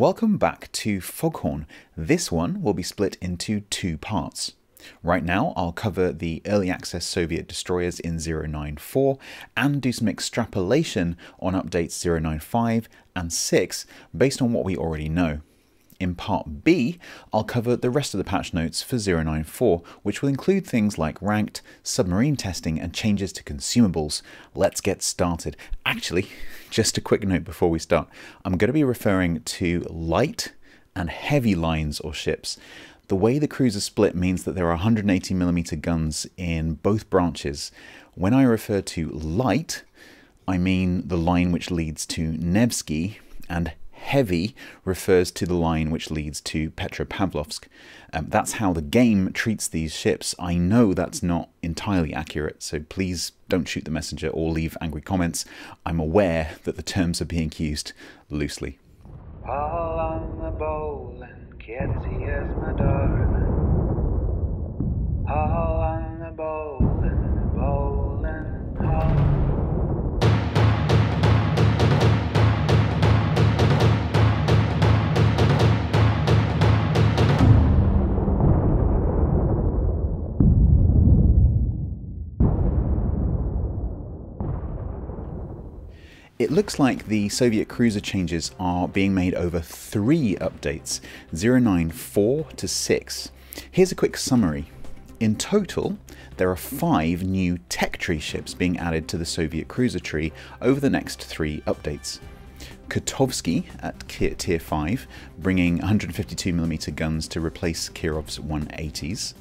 Welcome back to Foghorn. This one will be split into two parts. Right now I'll cover the early access Soviet destroyers in 094 and do some extrapolation on updates 095 and 6 based on what we already know. In part B, I'll cover the rest of the patch notes for 094, which will include things like ranked, submarine testing, and changes to consumables. Let's get started. Actually, just a quick note before we start. I'm going to be referring to light and heavy lines or ships. The way the crews are split means that there are 180mm guns in both branches. When I refer to light, I mean the line which leads to Nevsky, and heavy refers to the line which leads to Petropavlovsk. That's how the game treats these ships. I know that's not entirely accurate, so please don't shoot the messenger or leave angry comments. I'm aware that the terms are being used loosely. All on the bowl and Kitty is my darling. All on the bowl and the bowl and all. It looks like the Soviet cruiser changes are being made over three updates, 094 to 6. Here's a quick summary. In total, there are 5 new tech tree ships being added to the Soviet cruiser tree over the next 3 updates. Kotovsky at tier 5, bringing 152mm guns to replace Kirov's 180s.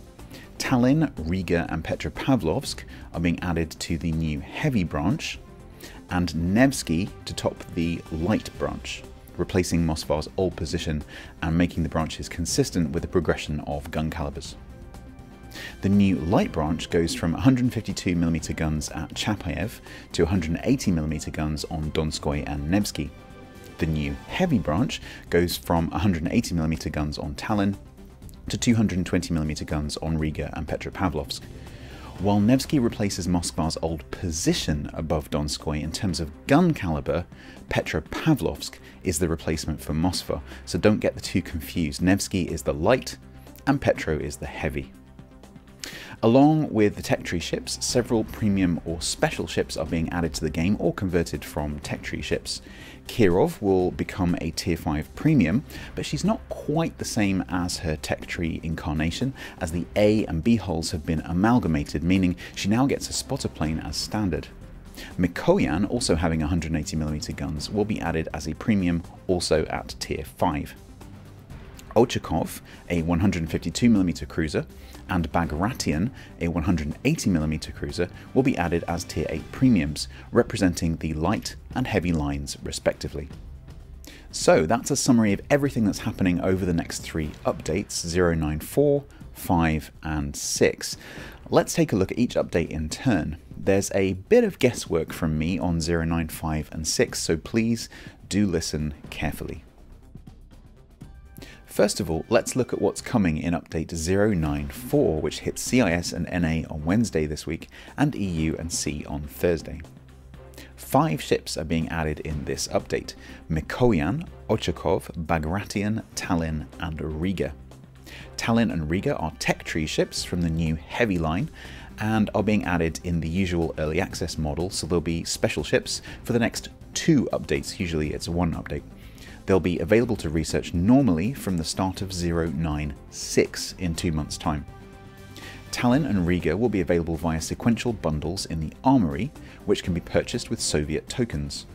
Tallinn, Riga and Petropavlovsk are being added to the new heavy branch, and Nevsky to top the light branch, replacing Moskva's old position and making the branches consistent with the progression of gun calibers. The new light branch goes from 152mm guns at Chapayev to 180mm guns on Donskoy and Nevsky. The new heavy branch goes from 180mm guns on Tallinn to 220mm guns on Riga and Petropavlovsk. While Nevsky replaces Moskva's old position above Donskoy in terms of gun caliber, Petropavlovsk is the replacement for Moskva, so don't get the two confused. Nevsky is the light and Petro is the heavy. Along with the tech tree ships, several premium or special ships are being added to the game or converted from tech tree ships. Kirov will become a tier 5 premium, but she's not quite the same as her tech tree incarnation, as the A and B hulls have been amalgamated, meaning she now gets a spotter plane as standard. Mikoyan, also having 180mm guns, will be added as a premium, also at tier 5. Ochakov, a 152mm cruiser, and Bagration, a 180mm cruiser, will be added as tier 8 premiums, representing the light and heavy lines respectively. So that's a summary of everything that's happening over the next 3 updates, 094, 5 and 6. Let's take a look at each update in turn. There's a bit of guesswork from me on 095 and 6, so please do listen carefully. First of all, let's look at what's coming in update 094, which hits CIS and NA on Wednesday this week, and EU and C on Thursday. 5 ships are being added in this update: Mikoyan, Ochakov, Bagration, Tallinn and Riga. Tallinn and Riga are tech tree ships from the new heavy line and are being added in the usual early access model, so there'll be special ships for the next 2 updates, usually it's 1 update. They'll be available to research normally from the start of 096 in 2 months' time. Tallinn and Riga will be available via sequential bundles in the armory, which can be purchased with Soviet tokens.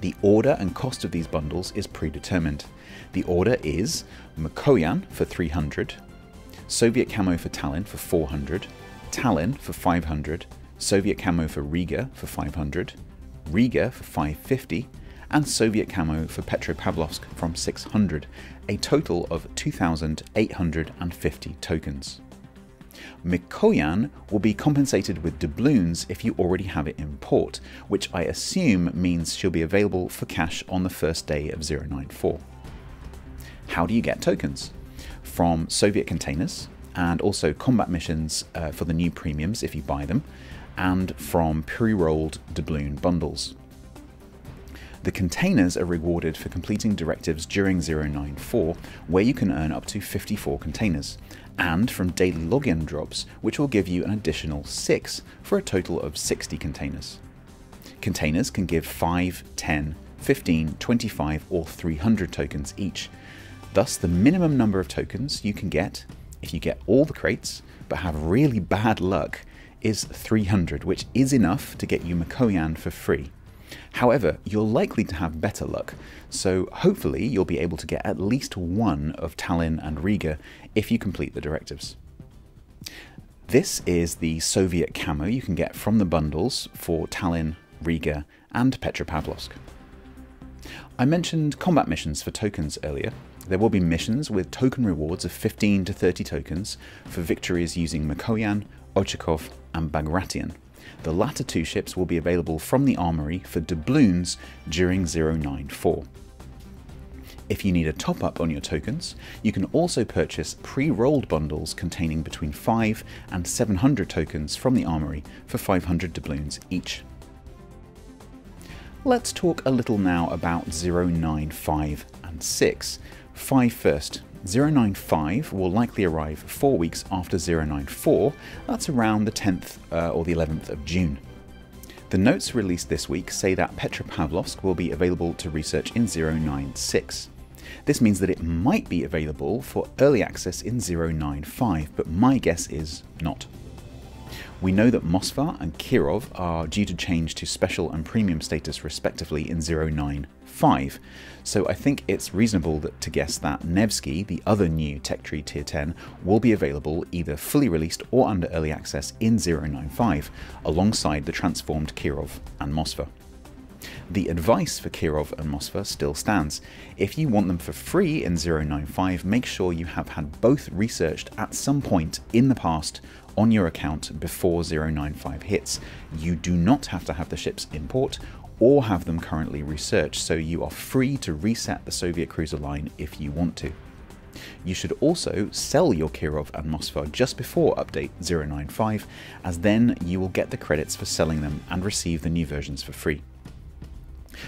The order and cost of these bundles is predetermined. The order is Mikoyan for 300, Soviet camo for Tallinn for 400, Tallinn for 500, Soviet camo for Riga for 500, Riga for 550, and Soviet camo for Petropavlovsk from 600, a total of 2,850 tokens. Mikoyan will be compensated with doubloons if you already have it in port, which I assume means she'll be available for cash on the first day of 094. How do you get tokens? From Soviet containers, and also combat missions for the new premiums if you buy them, and from pre-rolled doubloon bundles. The The containers are rewarded for completing directives during 094, where you can earn up to 54 containers, and from daily login drops, which will give you an additional 6 for a total of 60 containers. Containers can give 5, 10, 15, 25 or 300 tokens each. Thus, the minimum number of tokens you can get, if you get all the crates but have really bad luck, is 300, which is enough to get you Mikoyan for free. However, you're likely to have better luck, so hopefully you'll be able to get at least one of Tallinn and Riga if you complete the directives. This is the Soviet camo you can get from the bundles for Tallinn, Riga and Petropavlovsk. I mentioned combat missions for tokens earlier. There will be missions with token rewards of 15 to 30 tokens for victories using Mikoyan, Ochakov and Bagration. The latter two ships will be available from the armory for doubloons during 094. If you need a top-up on your tokens, you can also purchase pre-rolled bundles containing between 5 and 700 tokens from the armory for 500 doubloons each. Let's talk a little now about 095 and 6. 5 first. 095 will likely arrive 4 weeks after 094, that's around the 10th or the 11th of June. The notes released this week say that Petropavlovsk will be available to research in 096. This means that it might be available for early access in 095, but my guess is not. We know that Moskva and Kirov are due to change to special and premium status respectively in 095, so I think it's reasonable to guess that Nevsky, the other new tech tree tier 10, will be available either fully released or under early access in 095, alongside the transformed Kirov and Moskva. The advice for Kirov and Moskva still stands. If you want them for free in 095, make sure you have had both researched at some point in the past on your account before 095 hits. You do not have to have the ships in port or have them currently researched, so you are free to reset the Soviet cruiser line if you want to. You should also sell your Kirov and Moskva just before update 095, as then you will get the credits for selling them and receive the new versions for free.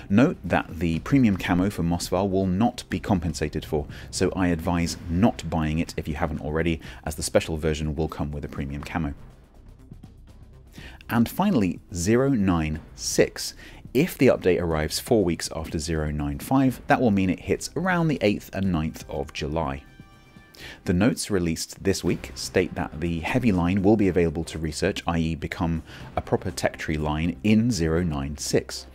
Note that the premium camo for Moskva will not be compensated for, so I advise not buying it if you haven't already, as the special version will come with a premium camo. And finally, 096. If the update arrives 4 weeks after 095, that will mean it hits around the 8th and 9th of July. The notes released this week state that the heavy line will be available to research, i.e. become a proper tech tree line in 096.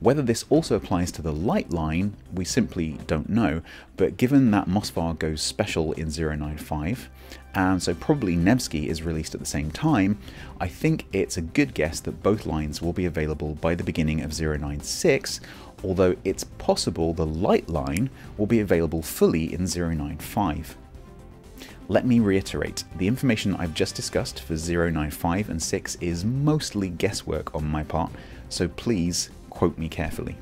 Whether this also applies to the light line, we simply don't know, but given that Moskva goes special in 095, and so probably Nevsky is released at the same time, I think it's a good guess that both lines will be available by the beginning of 096, although it's possible the light line will be available fully in 095. Let me reiterate, the information I've just discussed for 095 and 6 is mostly guesswork on my part, so please quote me carefully.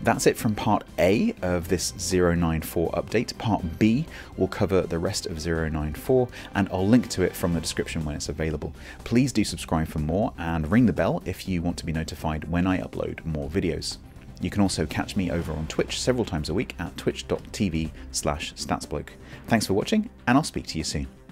That's it from part A of this 094 update. Part B will cover the rest of 094, and I'll link to it from the description when it's available. Please do subscribe for more and ring the bell if you want to be notified when I upload more videos. You can also catch me over on Twitch several times a week at twitch.tv/statsbloke. Thanks for watching, and I'll speak to you soon.